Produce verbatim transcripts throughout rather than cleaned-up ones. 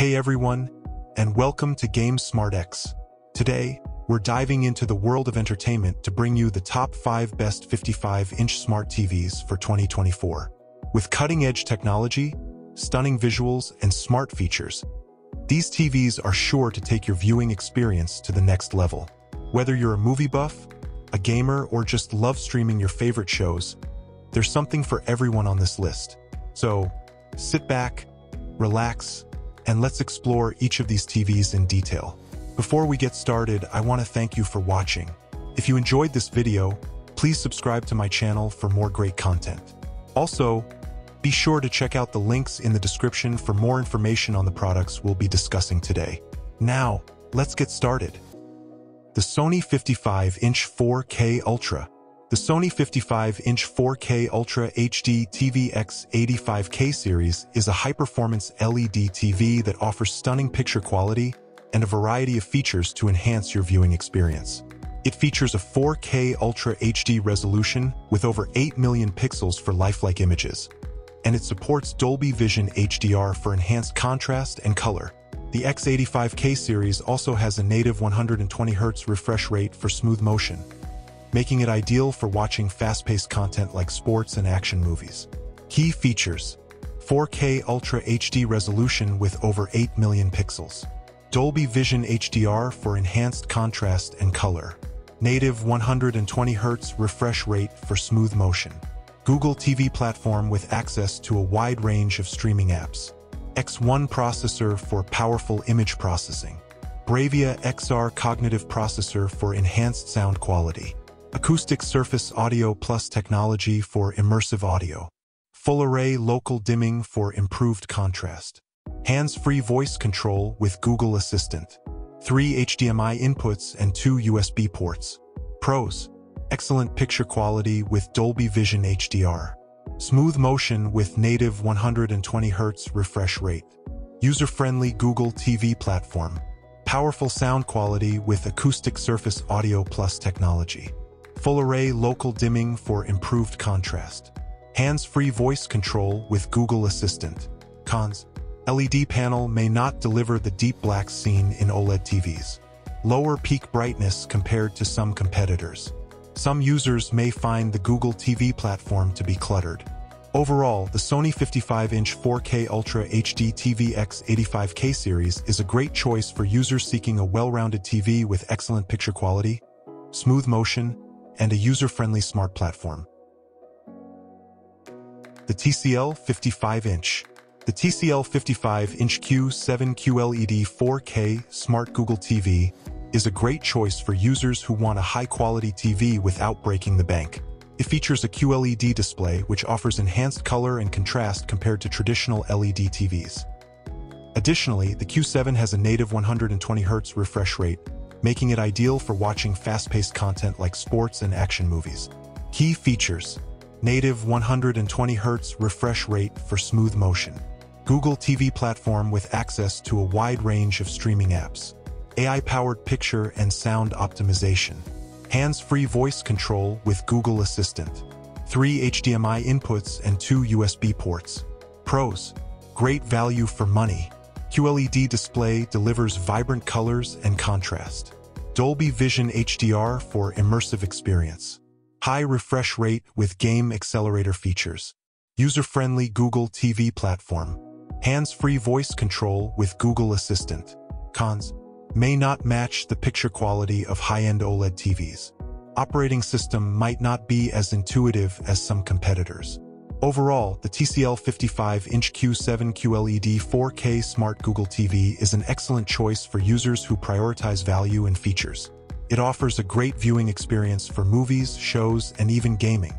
Hey everyone, and welcome to Game Smart X. Today, we're diving into the world of entertainment to bring you the top five best fifty-five inch smart T Vs for twenty twenty-four. With cutting-edge technology, stunning visuals, and smart features, these T Vs are sure to take your viewing experience to the next level. Whether you're a movie buff, a gamer, or just love streaming your favorite shows, there's something for everyone on this list. So, sit back, relax, and let's explore each of these T Vs in detail. Before we get started, I want to thank you for watching. If you enjoyed this video, please subscribe to my channel for more great content. Also, be sure to check out the links in the description for more information on the products we'll be discussing today. Now, let's get started. The Sony fifty-five inch four K Ultra. The Sony fifty-five inch four K Ultra H D T V X eighty-five K series is a high-performance L E D T V that offers stunning picture quality and a variety of features to enhance your viewing experience. It features a four K Ultra H D resolution with over eight million pixels for lifelike images, and it supports Dolby Vision H D R for enhanced contrast and color. The X eighty-five K series also has a native one hundred twenty hertz refresh rate for smooth motion, making it ideal for watching fast-paced content like sports and action movies. Key features: four K Ultra H D resolution with over eight million pixels, Dolby Vision H D R for enhanced contrast and color, native one hundred twenty hertz refresh rate for smooth motion, Google T V platform with access to a wide range of streaming apps, X one processor for powerful image processing, Bravia X R cognitive processor for enhanced sound quality, Acoustic Surface Audio Plus technology for immersive audio, full array local dimming for improved contrast, hands-free voice control with Google Assistant, three H D M I inputs and two U S B ports. Pros: excellent picture quality with Dolby Vision H D R, smooth motion with native one hundred twenty hertz refresh rate, user-friendly Google T V platform, powerful sound quality with Acoustic Surface Audio Plus technology, full array local dimming for improved contrast, hands-free voice control with Google Assistant. Cons: L E D panel may not deliver the deep blacks seen in OLED T Vs. Lower peak brightness compared to some competitors. Some users may find the Google T V platform to be cluttered. Overall, the Sony fifty-five inch four K Ultra H D T V X eighty-five K series is a great choice for users seeking a well-rounded T V with excellent picture quality, smooth motion, and a user-friendly smart platform. The T C L fifty-five inch. The T C L fifty-five inch Q seven Q L E D four K Smart Google T V is a great choice for users who want a high-quality T V without breaking the bank. It features a Q L E D display which offers enhanced color and contrast compared to traditional L E D T Vs. Additionally, the Q seven has a native one hundred twenty hertz refresh rate, making it ideal for watching fast-paced content like sports and action movies. Key features: native one hundred twenty hertz refresh rate for smooth motion, Google T V platform with access to a wide range of streaming apps, A I-powered picture and sound optimization, hands-free voice control with Google Assistant, three H D M I inputs and two U S B ports. Pros: great value for money. Q L E D display delivers vibrant colors and contrast. Dolby Vision H D R for immersive experience. High refresh rate with game accelerator features. User-friendly Google T V platform. Hands-free voice control with Google Assistant. Cons: may not match the picture quality of high-end OLED T Vs. Operating system might not be as intuitive as some competitors. Overall, the T C L fifty-five inch Q seven Q L E D four K Smart Google T V is an excellent choice for users who prioritize value and features. It offers a great viewing experience for movies, shows, and even gaming.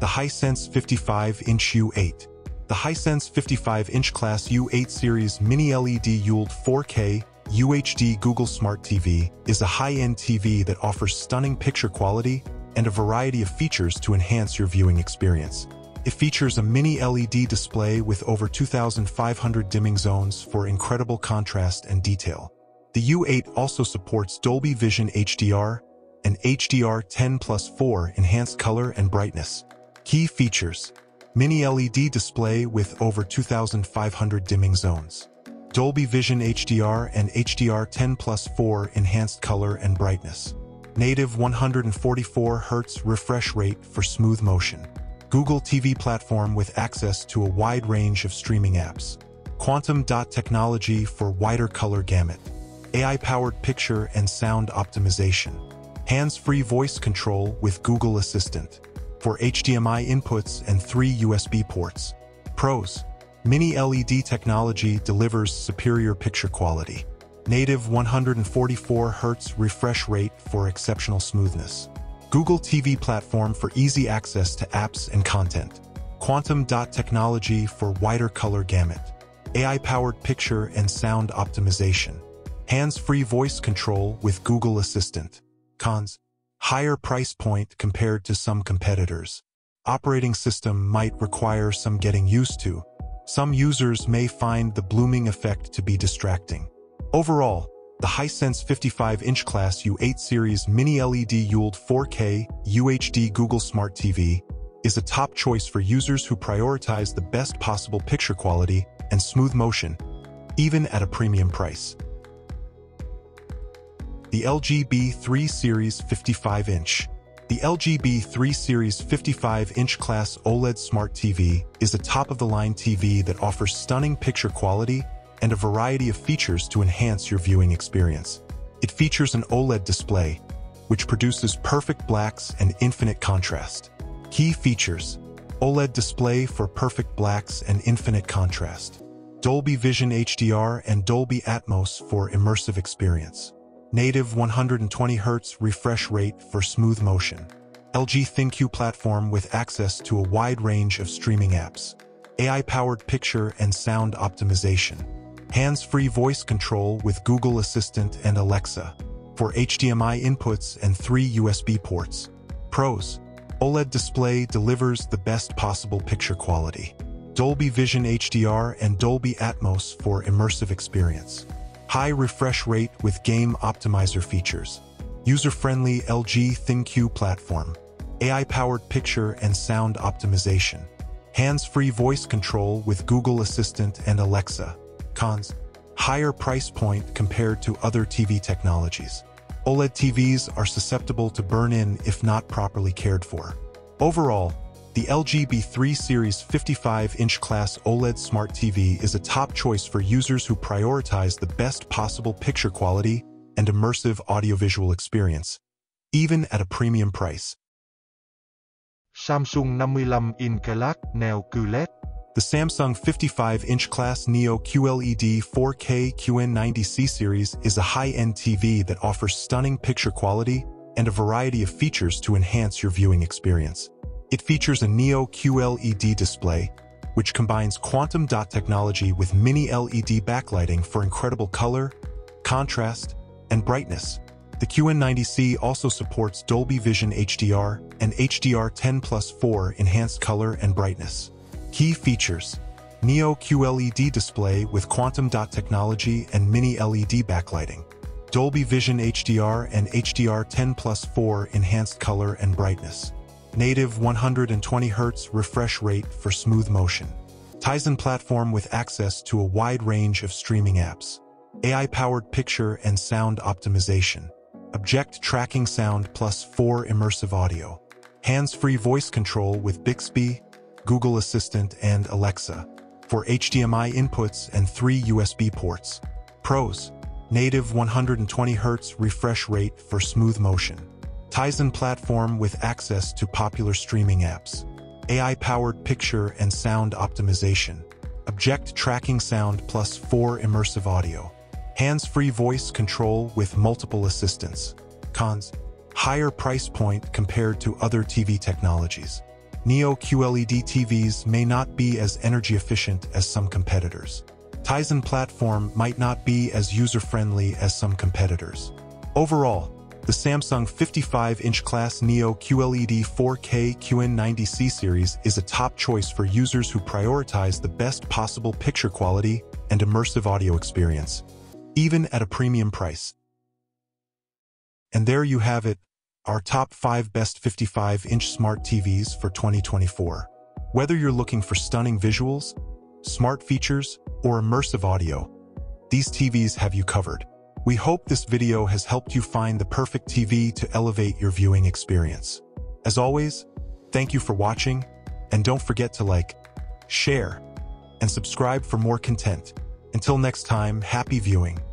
The Hisense fifty-five inch U eight. The Hisense fifty-five inch Class U eight Series Mini L E D U L E D four K U H D Google Smart T V is a high-end T V that offers stunning picture quality and a variety of features to enhance your viewing experience. It features a mini L E D display with over two thousand five hundred dimming zones for incredible contrast and detail. The U eight also supports Dolby Vision H D R and H D R ten plus for enhanced color and brightness. Key features: Mini L E D display with over two thousand five hundred dimming zones. Dolby Vision H D R and H D R ten plus for enhanced color and brightness. Native one hundred forty-four hertz refresh rate for smooth motion. Google T V platform with access to a wide range of streaming apps. Quantum Dot technology for wider color gamut. A I-powered picture and sound optimization. Hands-free voice control with Google Assistant. For H D M I inputs and three U S B ports. Pros. Mini L E D technology delivers superior picture quality. Native one hundred forty-four hertz refresh rate for exceptional smoothness. Google T V platform for easy access to apps and content. Quantum Dot technology for wider color gamut. A I-powered picture and sound optimization. Hands-free voice control with Google Assistant. Cons. Higher price point compared to some competitors. Operating system might require some getting used to. Some users may find the blooming effect to be distracting. Overall, the Hisense fifty-five inch class U eight series mini L E D U L E D four K U H D Google Smart T V is a top choice for users who prioritize the best possible picture quality and smooth motion, even at a premium price. The L G B three series fifty-five inch. The L G B three series fifty-five inch class OLED Smart T V is a top-of-the-line T V that offers stunning picture quality and a variety of features to enhance your viewing experience. It features an OLED display, which produces perfect blacks and infinite contrast. Key features: OLED display for perfect blacks and infinite contrast. Dolby Vision H D R and Dolby Atmos for immersive experience. Native one hundred twenty hertz refresh rate for smooth motion. L G ThinQ platform with access to a wide range of streaming apps. A I-powered picture and sound optimization. Hands-free voice control with Google Assistant and Alexa. For H D M I inputs and three U S B ports. Pros. OLED display delivers the best possible picture quality. Dolby Vision H D R and Dolby Atmos for immersive experience. High refresh rate with game optimizer features. User-friendly L G ThinQ platform. A I-powered picture and sound optimization. Hands-free voice control with Google Assistant and Alexa. Cons. Higher price point compared to other T V technologies. OLED T Vs are susceptible to burn-in if not properly cared for. Overall, the L G B three series fifty-five inch class OLED Smart T V is a top choice for users who prioritize the best possible picture quality and immersive audiovisual experience, even at a premium price. Samsung fifty-five inch class Neo Q L E D. The Samsung fifty-five inch class Neo Q L E D four K Q N ninety C series is a high-end T V that offers stunning picture quality and a variety of features to enhance your viewing experience. It features a Neo Q L E D display, which combines Quantum Dot technology with mini L E D backlighting for incredible color, contrast, and brightness. The Q N ninety C also supports Dolby Vision H D R and H D R ten plus for enhanced color and brightness. Key features: Neo Q L E D display with Quantum Dot technology and mini L E D backlighting. Dolby Vision H D R and H D R ten plus for enhanced color and brightness. Native one hundred twenty hertz refresh rate for smooth motion. Tizen platform with access to a wide range of streaming apps. A I-powered picture and sound optimization. Object tracking sound plus four immersive audio. Hands-free voice control with Bixby, Google Assistant, and Alexa. For H D M I inputs and three U S B ports. Pros. Native one hundred twenty hertz refresh rate for smooth motion. Tizen platform with access to popular streaming apps. A I-powered picture and sound optimization. Object tracking sound plus four immersive audio. Hands-free voice control with multiple assistants. Cons. Higher price point compared to other T V technologies. Neo Q L E D T Vs may not be as energy efficient as some competitors. Tizen platform might not be as user-friendly as some competitors. Overall, the Samsung fifty-five inch class Neo Q L E D four K Q N ninety C series is a top choice for users who prioritize the best possible picture quality and immersive audio experience, even at a premium price. And there you have it, our top five best fifty-five inch smart T Vs for twenty twenty-four. Whether you're looking for stunning visuals, smart features, or immersive audio, these T Vs have you covered. We hope this video has helped you find the perfect T V to elevate your viewing experience. As always, thank you for watching, and don't forget to like, share, and subscribe for more content. Until next time, happy viewing.